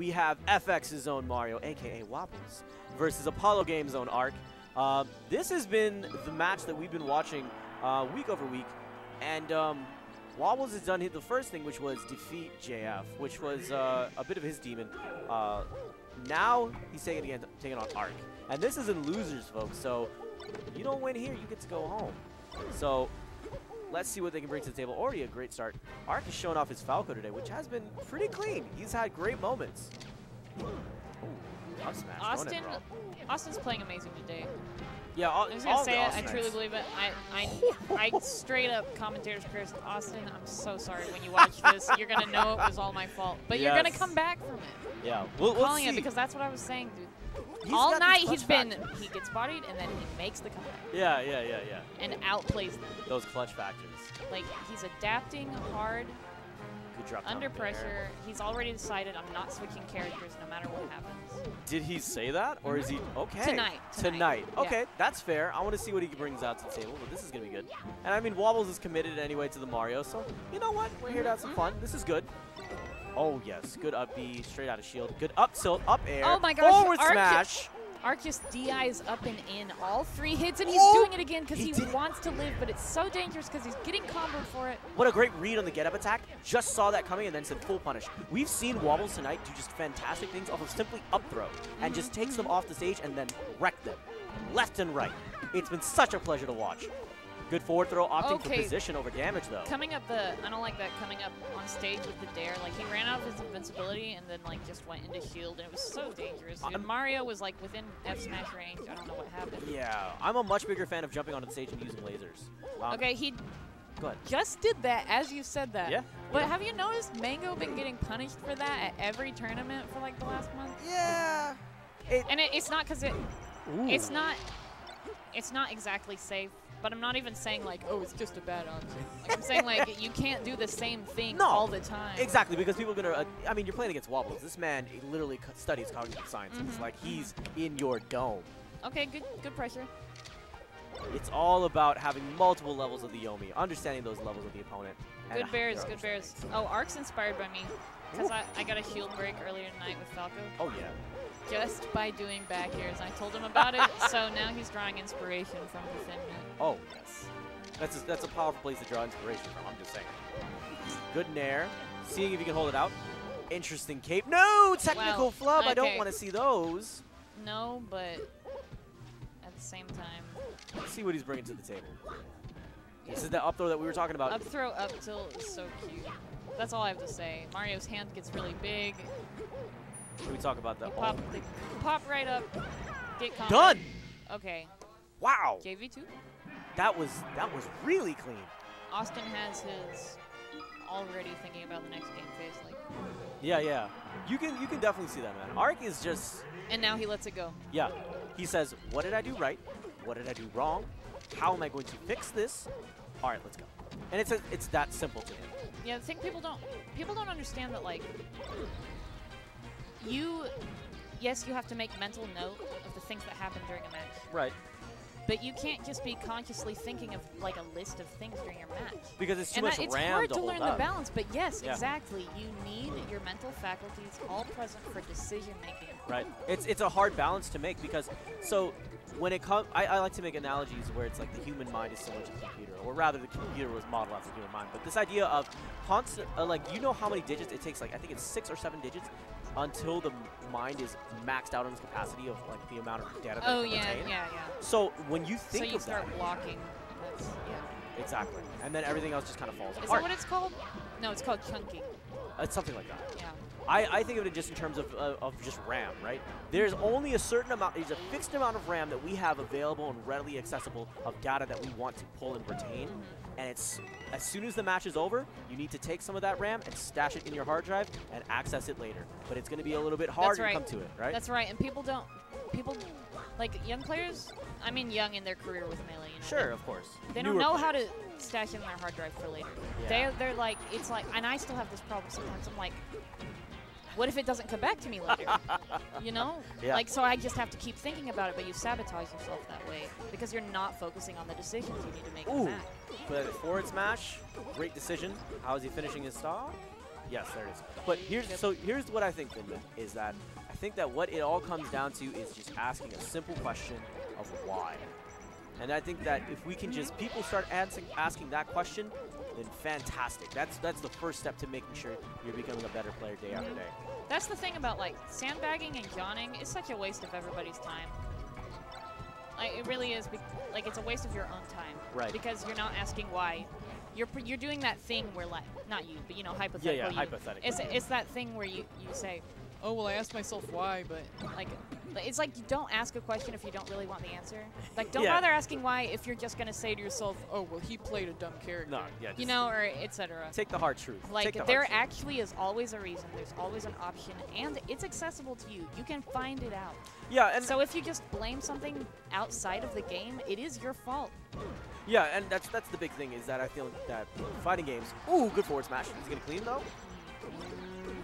we have FX's own Mario, a.k.a. Wobbles, versus Apollo Games' own Arc. This has been the match that we've been watching week over week, and Wobbles has done the first thing, which was defeat JF, which was a bit of his demon. Now he's taking on Arc. And this isn't losers, folks, so you don't win here, you get to go home. So let's see what they can bring to the table. Already a great start. Arc has shown off his Falco today, which has been pretty clean. He's had great moments. Austin's playing amazing today. Yeah, I was gonna say it. I truly believe it. I straight up commentator's curse. Austin, I'm so sorry. When you watch this, you're gonna know it was all my fault. But yes, you're gonna come back from it. Yeah, we'll calling see it, because that's what I was saying, dude. He's all night he's been, he gets bodied and then he makes the comeback. Yeah. And outplays them. Those clutch factors. Like, he's adapting hard, under pressure. He's already decided, I'm not switching characters no matter what happens. Did he say that? Or is he, okay. Tonight. Okay, yeah. That's fair. I want to see what he brings out to the table, but this is going to be good. And I mean, Wobbles is committed anyway to the Mario, so you know what? We're here to have some fun. This is good. Oh, yes. Good up B, straight out of shield. Good up tilt, up air. Oh, my gosh. Forward smash. Arc just DIs up and in all three hits, and he's doing it again because he wants to live, but it's so dangerous because he's getting comboed for it. What a great read on the get-up attack. Just saw that coming and then said full punish. We've seen Wobbles tonight do just fantastic things off of simply up throw and just takes them off the stage and then wreck them left and right. It's been such a pleasure to watch. Good forward throw, opting for position over damage, though. Coming up I don't like that coming up on stage with the dare. Like, he ran out of his invincibility and then, like, just went into shield, and it was so dangerous. And Mario was, like, within F smash range. I don't know what happened. Yeah, I'm a much bigger fan of jumping onto the stage and using lasers. Wow. Okay, he just did that as you said that. Yeah. But have you noticed Mango been getting punished for that at every tournament for, like, the last month? Yeah. It's not because it's not exactly safe. But I'm not even saying, like, oh, it's just a bad option. Like, I'm saying, like, you can't do the same thing all the time. Exactly, because people are going to, I mean, you're playing against Wobbles. This man literally studies cognitive science. It's like he's in your dome. Okay, good pressure. It's all about having multiple levels of the Yomi, understanding those levels of the opponent. Good bears, good bears. Oh, Arc's inspired by me, because I got a shield break earlier tonight with Falco. Oh, yeah. Just by doing back airs. I told him about it, so now he's drawing inspiration from within it. Oh, yes. That's a powerful place to draw inspiration from, I'm just saying. Good nair. Seeing if you can hold it out. Interesting cape. No! Technical flub! Okay. I don't want to see those. No, but at the same time. Let's see what he's bringing to the table. This is the up throw that we were talking about. Up throw, up tilt is so cute. That's all I have to say. Mario's hand gets really big. Can we talk about that? Pop right up. Get combo. Done. Okay. Wow. JV2. That was really clean. Austin has his already thinking about the next game phase. Like. Yeah. You can definitely see that, man. Arc is just. And now he lets it go. Yeah. He says, "What did I do right? What did I do wrong? How am I going to fix this? All right, let's go." And it's that simple to him. Yeah, the thing people don't understand that, like. Yes, you have to make mental note of the things that happen during a match. Right. But you can't just be consciously thinking of, like, a list of things during your match. Because it's too much RAM to hold up. It's hard to learn the balance, but yes, exactly. You need your mental faculties all present for decision making. Right. It's a hard balance to make because, so, when it comes, I like to make analogies where it's like the human mind is so much a computer, or rather the computer was modeled after the human mind. But this idea of constant, like, you know how many digits it takes, like, I think it's 6 or 7 digits until the mind is maxed out on its capacity of, like, the amount of data that it can retain. So when you think of that. So you start blocking. Yeah, exactly. And then everything else just kind of falls apart. Is that what it's called? No, it's called chunking. It's something like that. Yeah. I think of it just in terms of just RAM, right? There's only a certain amount, there's a fixed amount of RAM that we have available and readily accessible of data that we want to pull and retain. And it's, as soon as the match is over, you need to take some of that RAM and stash it in your hard drive and access it later. But it's going to be a little bit harder to come to it, right? That's right, and people, like, young players, I mean young in their career with Melee, you know? Sure, of course. They don't know how to stash in their hard drive for later. Yeah. They're like, it's like, and I still have this problem sometimes, I'm like, what if it doesn't come back to me later? You know? Yeah. Like, so I just have to keep thinking about it, but you sabotage yourself that way because you're not focusing on the decisions you need to make. Ooh. But forward smash, great decision. How is he finishing his stock? Yes, there it is. But here's what I think, Linda, is that I think that what it all comes down to is just asking a simple question of why. And I think that if we can just, people start asking that question, then fantastic. That's the first step to making sure you're becoming a better player day after day. That's the thing about, like, sandbagging and yawning is such a waste of everybody's time. Like, it really is, like, it's a waste of your own time. Right. Because you're not asking why. You're doing that thing where, like, not you, but, you know, hypothetical. Yeah, yeah, hypothetical. It's that thing where you say, oh, well, I asked myself why, but, like, it's like you don't ask a question if you don't really want the answer. Like, don't bother asking why if you're just going to say to yourself, oh, well, he played a dumb character. No, yeah, you know, or et cetera. Take the hard truth. Like, there actually is always a reason. There's always an option, and it's accessible to you. You can find it out. Yeah, and so if you just blame something outside of the game, it is your fault. Yeah, and that's the big thing, is that I feel that fighting games, ooh, good forward smash. He's going to clean, though.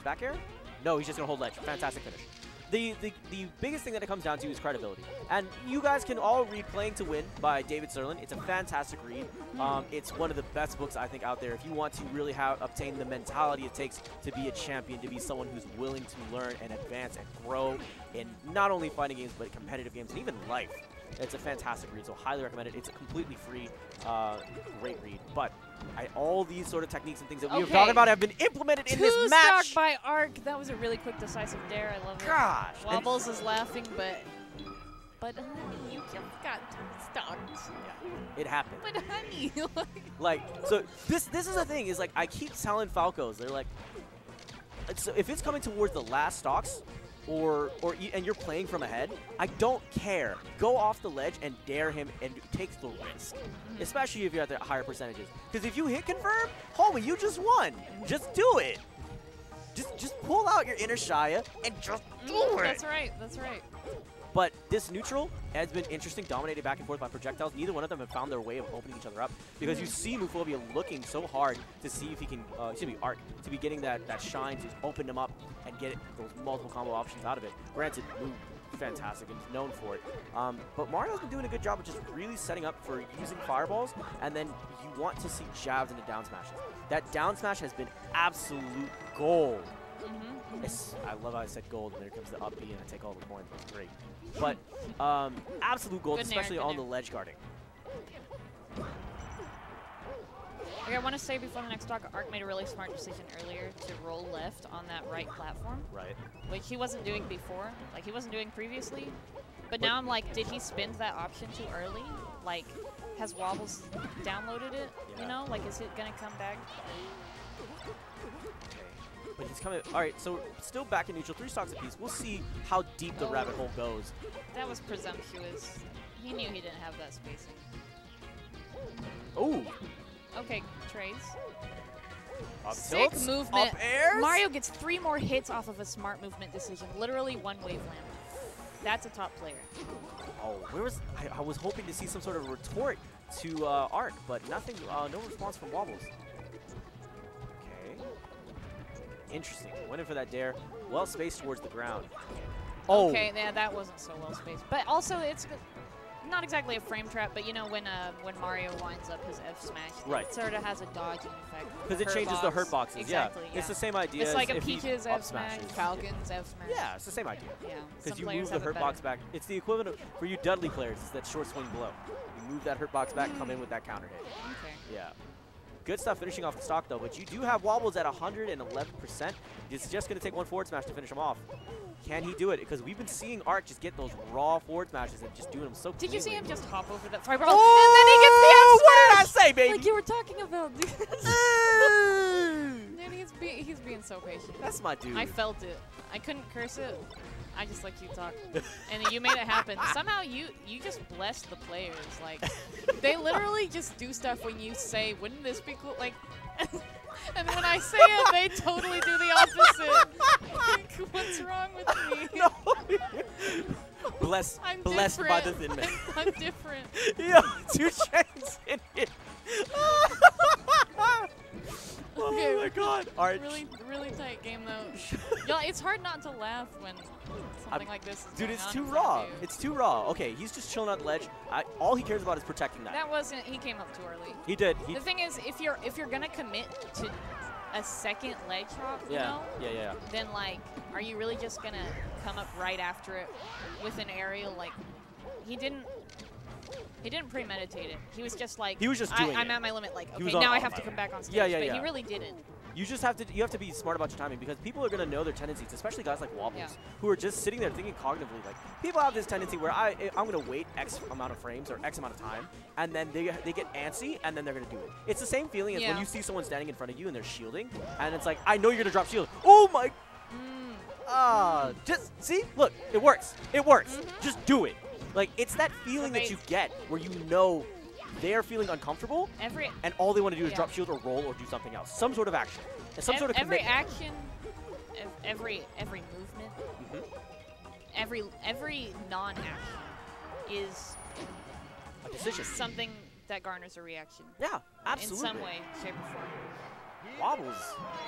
Back air? No, he's just going to hold ledge. Fantastic finish. The biggest thing that it comes down to is credibility. And you guys can all read Playing to Win by David Sirlin. It's a fantastic read. It's one of the best books, I think, out there. If you want to really obtain the mentality it takes to be a champion, to be someone who's willing to learn and advance and grow in not only fighting games, but competitive games and even life. It's a fantastic read, so highly recommend it. It's a completely free, great read. But all these sort of techniques and things that we were talking about have been implemented in this match. 2-stock by Arc. That was a really quick, decisive dare. I love it. Gosh. Wobbles is laughing, but honey, you just got stopped. Yeah, it happened. But honey, like, so this is the thing. Is like I keep telling Falcos, they're like, so if it's coming towards the last stocks. And you're playing from ahead, I don't care. Go off the ledge and dare him and take the risk, especially if you're at the higher percentages. Because if you hit confirm, homie, you just won. Just do it. Just pull out your inner Shia and just do it. That's right. That's right. But this neutral has been interesting, dominated back and forth by projectiles. Neither one of them have found their way of opening each other up because you see Muphobia looking so hard to see if he can, Arc, to be getting that shine to open him up and get those multiple combo options out of it. Granted, Muph's fantastic and known for it. But Mario's been doing a good job of just really setting up for using fireballs, and then you want to see jabs into down smashes. That down smash has been absolute gold. I love how I said gold, and there comes the up B, and I take all the coins. That's great. But absolute gold, especially on the ledge guarding. Okay, I want to say before the next talk, Arc made a really smart decision earlier to roll left on that right platform. Right. Which he wasn't doing before. Like, he wasn't doing previously. But now I'm like, did he spend that option too early? Like, has Wobbles downloaded it? Yeah. You know? Like, is it going to come back? But he's coming. All right, so still back in neutral, 3 stocks apiece. We'll see how deep the rabbit hole goes. That was presumptuous. He knew he didn't have that spacing. Oh. Okay, trades. Up Sick tilts, movement. Up airs. Mario gets 3 more hits off of a smart movement decision. Literally 1 wavelength. That's a top player. Oh, where was I was hoping to see some sort of retort to Arc, but nothing. No response from Wobbles. Interesting. Went in for that dare. Well spaced towards the ground. Oh. Okay, yeah, that wasn't so well spaced. But also, it's not exactly a frame trap, but you know when Mario winds up his F smash, it sort of has a dodging effect. Because it changes the hurt boxes. Exactly, yeah. It's the same idea. It's like a Peach's F smash, Falcon's F smash. Yeah, it's the same idea. Yeah. Because you move the hurt box back. It's the equivalent of, for you Dudley players, it's that short swing blow. You move that hurt box back, come in with that counter hit. Okay. Yeah. Good stuff finishing off the stock, though, but you do have Wobbles at 111%. It's just going to take 1 forward smash to finish him off. Can he do it? Because we've been seeing Arc just get those raw forward smashes and just doing them so cleanly. Did you see him just hop over that fireball? Oh, and then he gets the F smash! What did I say, baby? Like you were talking about. Man, he's being so patient. That's my dude. I felt it. I couldn't curse it. I just let you talk, and you made it happen. Somehow you just blessed the players. Like they literally just do stuff when you say, "Wouldn't this be cool?" Like, and when I say it, they totally do the opposite. Like, what's wrong with me? No. Blessed by the thin man. I'm different. Yeah, 2 chains in it. Okay, oh my God! All right. Really, really tight game though. Y'all, it's hard not to laugh when something like this. Dude, it's too raw. It's too raw. Okay, he's just chilling on the ledge. All he cares about is protecting that. That wasn't. He came up too early. He did. The thing is, if you're gonna commit to a second ledge hop, yeah, then like, are you really just gonna come up right after it with an aerial? Like, he didn't premeditate it. He was just like, he was just doing I'm at my limit. Like, okay, now I have to come back on stage. Yeah. But he really didn't. You just have to be smart about your timing, because people are gonna know their tendencies, especially guys like Wobbles, who are just sitting there thinking cognitively. Like, people have this tendency where I'm gonna wait X amount of frames or X amount of time, and then they get antsy, and then they're gonna do it. It's the same feeling as when you see someone standing in front of you and they're shielding, and it's like, I know you're gonna drop shield. Oh my! Just see, look, it works. It works. Just do it. Like, it's that feeling that you get where you know they're feeling uncomfortable, and all they want to do is drop shield or roll or do something else, some sort of action, and some sort of commitment. Every movement, every non-action is a decision, something that garners a reaction. Yeah, absolutely. In some way, shape, or form. Wobbles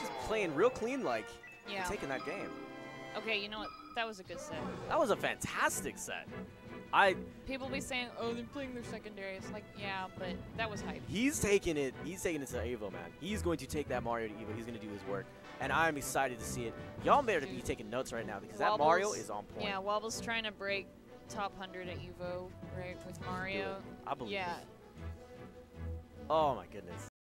just playing real clean, like and taking that game. Okay, you know what? That was a good set. That was a fantastic set. People be saying, oh, they're playing their secondary. It's like, yeah, but that was hype. He's taking it to Evo, man. He's going to take that Mario to Evo. He's going to do his work. And I'm excited to see it. Y'all better be taking notes right now, because Wobbles, that Mario is on point. Yeah, Wobbles trying to break top 100 at Evo, right, with Mario. I believe it. Oh, my goodness.